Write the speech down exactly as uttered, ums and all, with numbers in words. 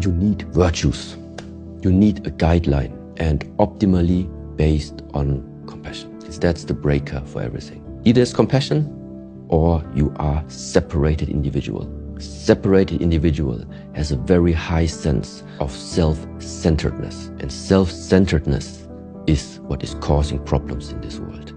You need virtues, you need a guideline, and optimally based on compassion. That's the breaker for everything. Either it's compassion or you are separated individual. Separated individual has a very high sense of self-centeredness, and self-centeredness is what is causing problems in this world.